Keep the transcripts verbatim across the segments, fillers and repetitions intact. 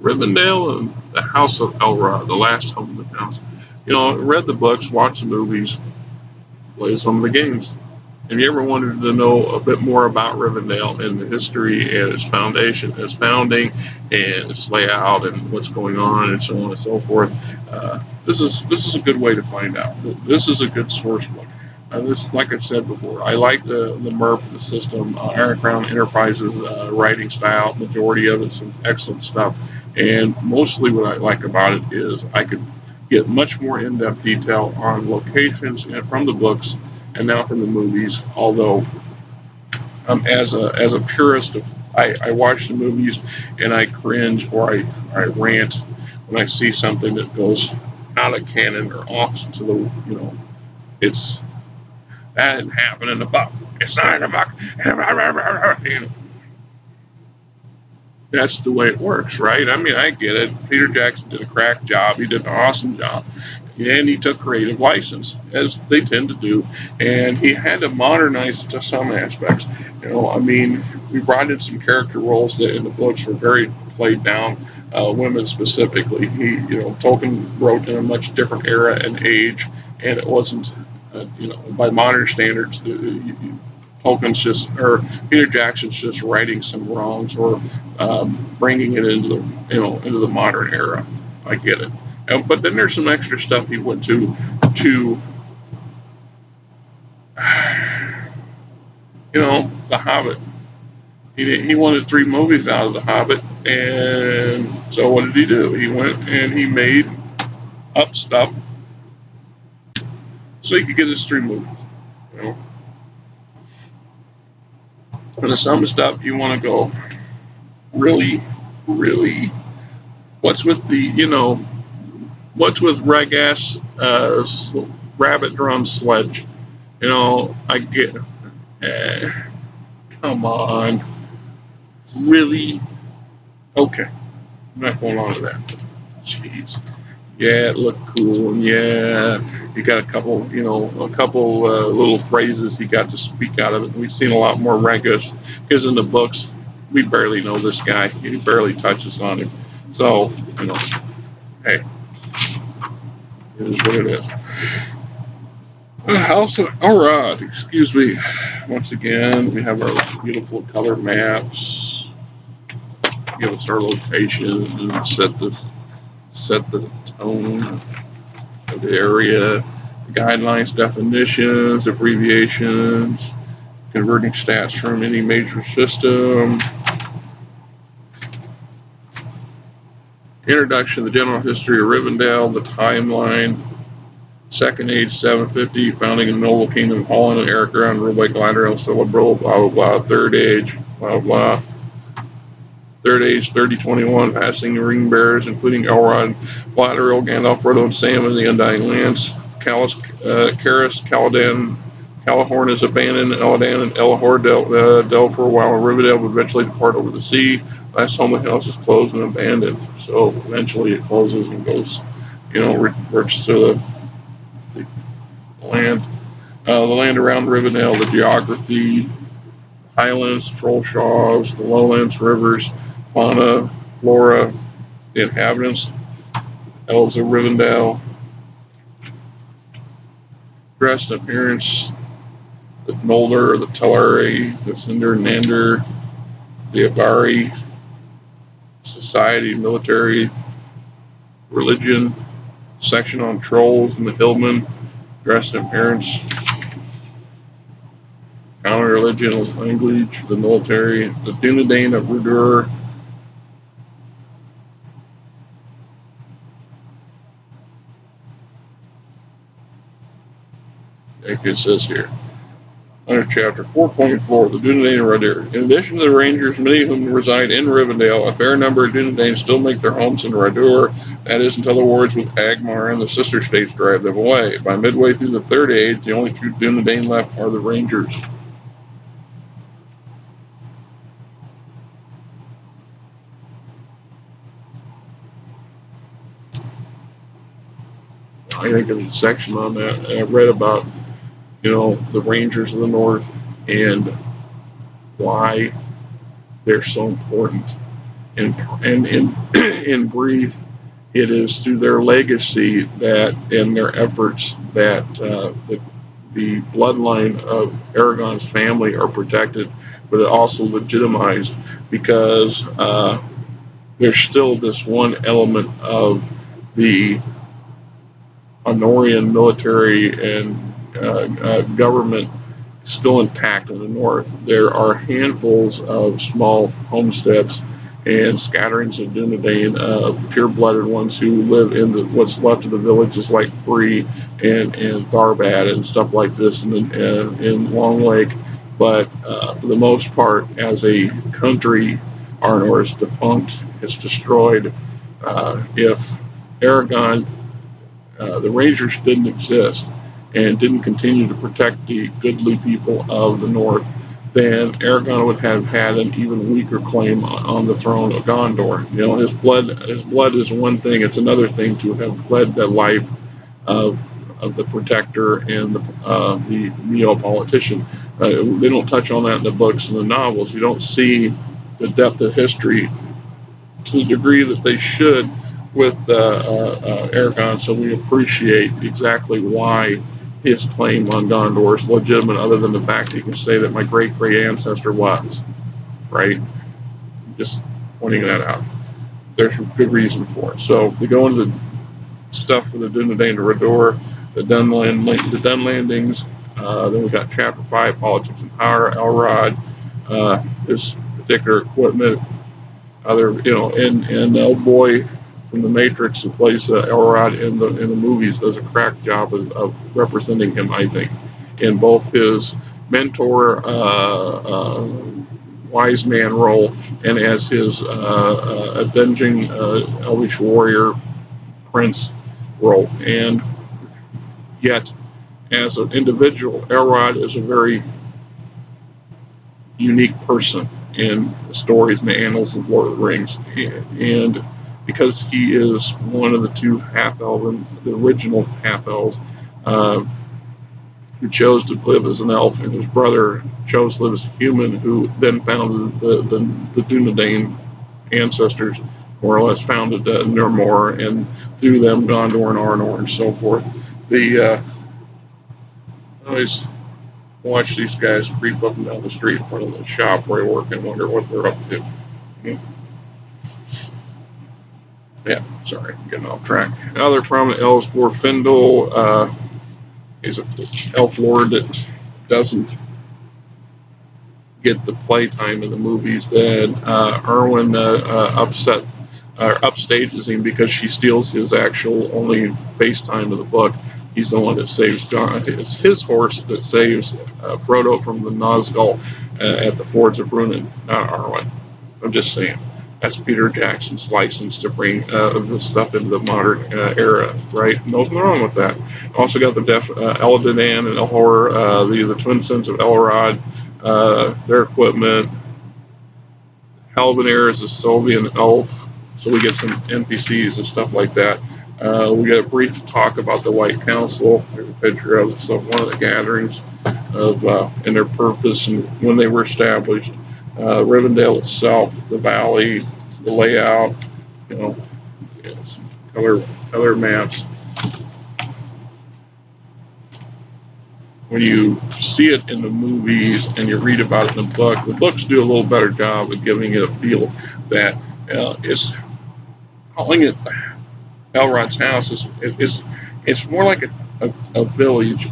Rivendell and the House of Elrond, the last home of the house. You know, I read the books, watched the movies, played some of the games. If you ever wanted to know a bit more about Rivendell and the history and its foundation, its founding and its layout and what's going on and so on and so forth, uh, this is this is a good way to find out. This is a good source book. Uh, this, like I've said before, I like the, the M R P, the system, uh, Iron Crown Enterprises uh, writing style, majority of it's some excellent stuff. And mostly what I like about it is I could get much more in-depth detail on locations and from the books and now from the movies, although um, as a as a purist, of, I, I watch the movies and I cringe or I, I rant when I see something that goes out of canon or off to the, you know, it's... that didn't happen in the book. It's not in the book. That's the way it works, right? I mean, I get it. Peter Jackson did a crack job. He did an awesome job. And he took creative license, as they tend to do. And he had to modernize it to some aspects. You know, I mean, we brought in some character roles that in the books were very played down, uh, women specifically. He, you know, Tolkien wrote in a much different era and age, and it wasn't... Uh, you know, by modern standards, the, you, you, Tolkien's just, or Peter Jackson's just righting some wrongs or um, bringing it into the, you know, into the modern era. I get it, uh, but then there's some extra stuff he went to, to, you know, The Hobbit. He did, he wanted three movies out of The Hobbit, and so what did he do? He went and he made up stuff. So you could get his three movies, you know. And to sum it up, you want to go, really, really, what's with the, you know, what's with rag-ass uh, rabbit drum sledge? You know, I get, eh, come on, really? Okay, I'm not going on to that. Jeez. Yeah, it looked cool, and yeah, you got a couple, you know, a couple uh, little phrases he got to speak out of it. We've seen a lot more Rangers, because in the books, we barely know this guy. He barely touches on him. So, you know, hey, it is what it is. The House of Elrond, excuse me. Once again, we have our beautiful color maps. Give us our locations and set this. Set the tone of the area, guidelines, definitions, abbreviations, converting stats from any major system, introduction to the general history of Rivendell, the timeline, second age seven fifty, founding of the Noble Kingdom of Hollin and Aragorn, ruled by Galadriel, Celebrían, blah blah blah, third age, blah blah. Third Age, thirty twenty-one, passing the ring bearers, including Elrond, Glorfindel, Gandalf, Frodo, and Sam in the Undying Lands. Calus, uh, Caris, Caladan, Calahorn is abandoned, Elladan and Elahor dealt uh, del for a while, and Rivendell would eventually depart over the sea. Last home of the house is closed and abandoned, so eventually it closes and goes, you know, reverts to the, the land. Uh, the land around Rivendell, the geography, highlands, Trollshaws, the lowlands, rivers, fauna, flora, the inhabitants, elves of Rivendell, dress and appearance, the Noldor, the Teleri, the Sindar, Nandor, the Avari, society, military, religion, section on trolls and the hillmen, dress and appearance, counter religion, language, the military, the Dunedain of Rhudaur. It says here, under chapter four point four, the Dunedain of Rhudaur. In addition to the Rangers, many of whom reside in Rivendell, a fair number of Dunedain still make their homes in Rhudaur. That is until the wars with Angmar and the sister states drive them away. By midway through the Third Age, the only two Dunedain left are the Rangers. I think there's a section on that. I read about, you know, the Rangers of the North and why they're so important And, and in, in brief, it is through their legacy that, and their efforts, that uh, the, the bloodline of Aragorn's family are protected, but also legitimized, because uh, there's still this one element of the Arnorian military and uh, uh, government still intact in the north. There are handfuls of small homesteads and scatterings of Dunedain, uh, pure-blooded ones who live in the, what's left of the villages like Bree and, and Tharbad and stuff like this in, in, in Long Lake. But uh, for the most part, as a country, Arnor is defunct, it's destroyed. Uh, if Aragorn, uh, the Rangers didn't exist and didn't continue to protect the goodly people of the north, then Aragorn would have had an even weaker claim on the throne of Gondor. You know, his blood, his blood is one thing; it's another thing to have led the life of of the protector and the uh, the neo-politician. Uh, they don't touch on that in the books and the novels. You don't see the depth of history to the degree that they should with uh, uh, uh, Aragorn. So we appreciate exactly why his claim on Gondor is legitimate, other than the fact that you can say that my great-great ancestor was, right? Just pointing that out. There's a good reason for it. So we go into the stuff for the Dunedain to Rhudaur, the Dunland, the Dunlandings. Uh, then we got Chapter Five: Politics and Power. Elrond, uh, this particular equipment, other, you know, and and oh boy. From the Matrix, who plays uh, Elrond in the in the movies, does a crack job of, of representing him, I think, in both his mentor, uh, uh, wise man role, and as his uh, uh, avenging uh, elvish warrior prince role. And yet, as an individual, Elrond is a very unique person in the stories and the annals of Lord of the Rings, and because he is one of the two half-elven, the original half-elves, uh, who chose to live as an elf, and his brother chose to live as a human, who then founded the, the, the Dunedain ancestors, more or less founded uh, Numenor, and through them Gondor and Arnor and so forth. The, uh, I always watch these guys creep up and down the street in front of the shop where they work and wonder what they're up to. Yeah. Yeah, sorry, I'm getting off track. Other prominent elves, Glorfindel, uh, is an elf lord that doesn't get the playtime in the movies. Then uh, Arwen uh, uh, upset, uh, upstages him because she steals his actual only face time of the book. He's the one that saves John. It's his horse that saves uh, Frodo from the Nazgul uh, at the Fords of Ruin, not Arwen. I'm just saying. That's Peter Jackson's license to bring uh, this stuff into the modern uh, era, right? Nothing wrong with that. Also got the deaf, uh, Elladan and Elahor, uh, the the twin sons of Elrond, uh, their equipment. Halvanir is a Sylvian elf, so we get some N P Cs and stuff like that. Uh, we got a brief talk about the White Council. There's a picture of some, one of the gatherings of uh, and their purpose and when they were established. Uh, Rivendell itself, the valley, the layout, you know, yes, color, color maps. When you see it in the movies and you read about it in the book, the books do a little better job of giving it a feel that uh, it's calling it Elrond's house is it's it's more like a, a, a village.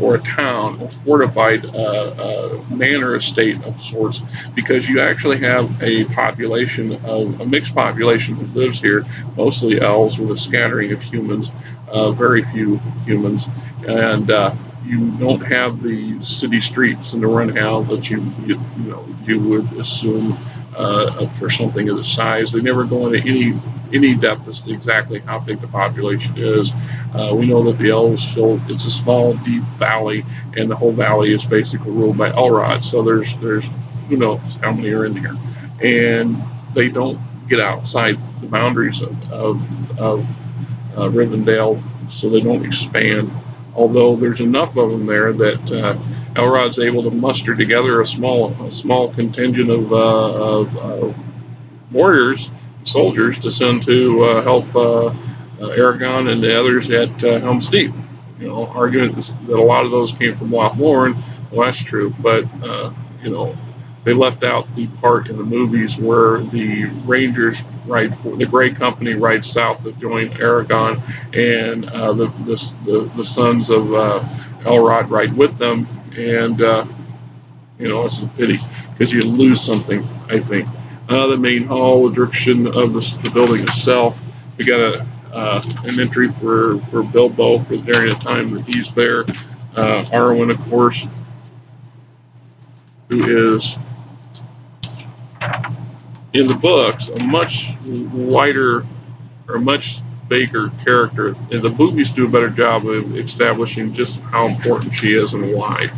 Or a town, a fortified uh, uh, manor estate of sorts, because you actually have a population, of, a mixed population that lives here, mostly elves with a scattering of humans, uh, very few humans, and uh, you don't have the city streets and the run-out that you, you you know you would assume uh, for something of the size. They never go into any. any depth as to exactly how big the population is. Uh, we know that the elves fill, it's a small, deep valley, and the whole valley is basically ruled by Elrond. So there's, there's who knows how many are in here. And they don't get outside the boundaries of, of, of uh, Rivendell, so they don't expand. Although there's enough of them there that uh, Elrond's able to muster together a small, a small contingent of, uh, of uh, warriors, soldiers, to send to uh, help uh, uh, Aragorn and the others at uh, Helm's Deep. You know, arguing that a lot of those came from Lothlorien. Well, that's true, but uh, you know, they left out the part in the movies where the Rangers ride for the Grey Company rides south to join Aragorn, and uh, the, the the the sons of uh, Elrond ride with them, and uh, you know, it's a pity because you lose something. I think uh, the main hall, the direction of the, the building itself, we got a uh, an entry for for Bilbo for during the time that he's there. Uh, Arwen, of course, who is in the books a much lighter or much bigger character, and the movies do a better job of establishing just how important she is and why.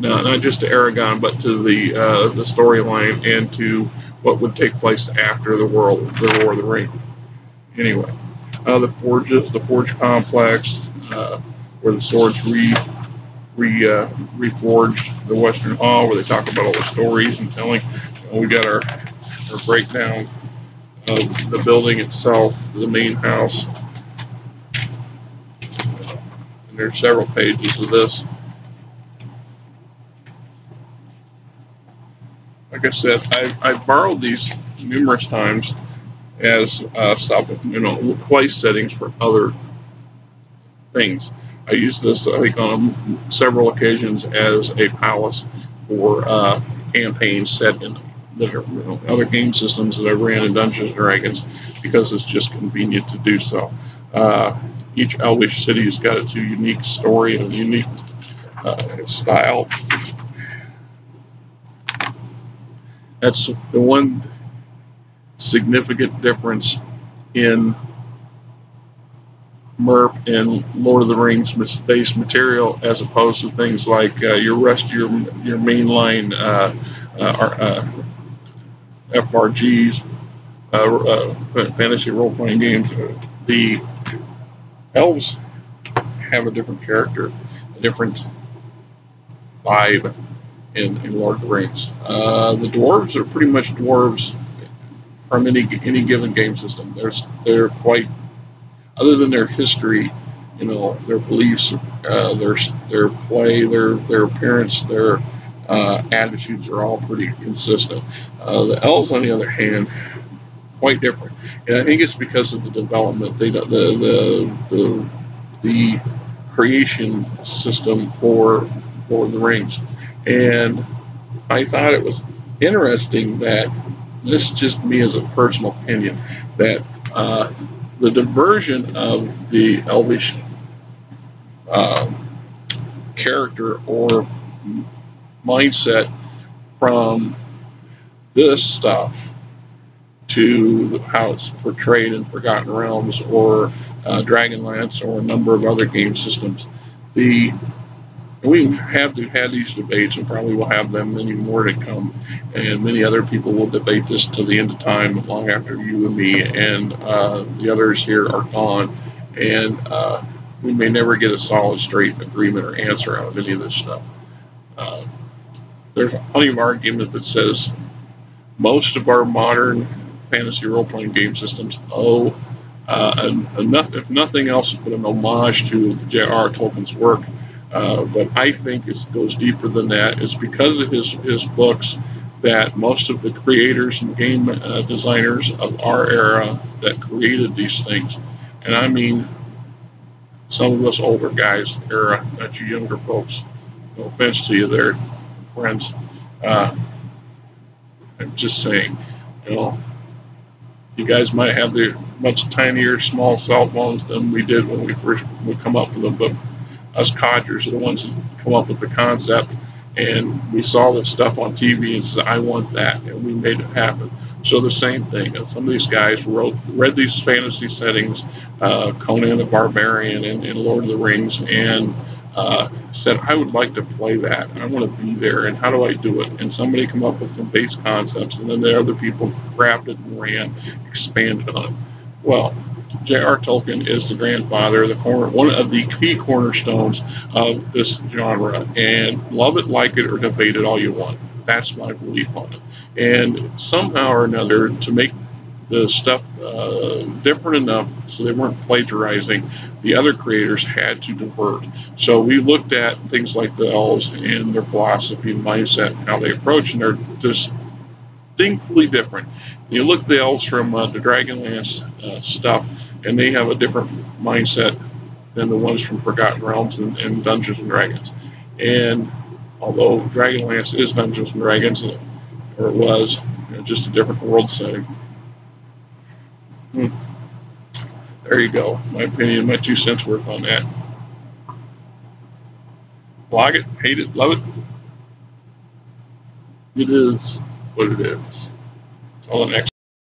Now, not just to Aragorn, but to the uh, the storyline and to what would take place after the world, the War of the Ring. Anyway, uh, the forges, the forge complex, uh, where the swords re re uh, reforged, the Western Hall, where they talk about all the stories and telling. We got our Or breakdown of the building itself, the main house. And there's several pages of this. Like I said, I've, I've borrowed these numerous times as uh, stop, you know, place settings for other things. I use this, I think, on several occasions as a palace for uh, campaigns set in them. That are, you know, other game systems that I've ran in Dungeons and Dragons, because it's just convenient to do so. Uh, each Elvish city has got its unique story and unique uh, style. That's the one significant difference in M E R P and Lord of the Rings based material, as opposed to things like uh, your rest of your, your mainline uh, uh, uh, F R Gs, uh, uh, fantasy role-playing games. The elves have a different character, a different vibe in, in Lord of the Rings. Uh, the dwarves are pretty much dwarves from any any given game system. They're they're quite, other than their history, you know, their beliefs, uh, their their play, their their appearance, their Uh, attitudes are all pretty consistent. Uh, the elves, on the other hand, quite different, and I think it's because of the development, they, the the the the creation system for Lord of the Rings. And I thought it was interesting that this, just me as a personal opinion, that uh, the diversion of the elvish uh, character or mindset from this stuff to how it's portrayed in Forgotten Realms or uh, Dragonlance or a number of other game systems. The we have had these debates, and probably will have them many more to come, and many other people will debate this to the end of time, long after you and me and uh, the others here are gone, and uh, we may never get a solid, straight agreement or answer out of any of this stuff. Uh, there's plenty of argument that says most of our modern fantasy role-playing game systems owe uh, enough, if nothing else, but an homage to J R R Tolkien's work. Uh, but I think it goes deeper than that. It's because of his his books that most of the creators and game uh, designers of our era that created these things, and I mean some of us older guys era, not you younger folks. No offense to you there, friends. Uh, I'm just saying, you know, you guys might have the much tinier, small cell phones than we did when we first would come up with them, but us codgers are the ones that come up with the concept, and we saw this stuff on T V and said, I want that, and we made it happen. So the same thing. Some of these guys wrote, read these fantasy settings, uh, Conan the Barbarian and, and Lord of the Rings, and Uh, said, I would like to play that, and I want to be there, and how do I do it? And somebody come up with some base concepts, and then the other people grabbed it and ran, expanded on it. Well, J R R Tolkien is the grandfather, the corner, one of the key cornerstones of this genre, and love it, like it, or debate it all you want. That's my belief on it. And somehow or another, to make the stuff uh, different enough so they weren't plagiarizing. The other creators had to divert. So we looked at things like the elves and their philosophy, mindset, how they approach, and they're just distinctly different. You look at the elves from uh, the Dragonlance uh, stuff, and they have a different mindset than the ones from Forgotten Realms and, and Dungeons and Dragons. And although Dragonlance is Dungeons and Dragons, or it was, you know, just a different world setting. Hmm. There you go. My opinion, my two cents worth on that. Like it, hate it, love it. It is what it is. Till the next.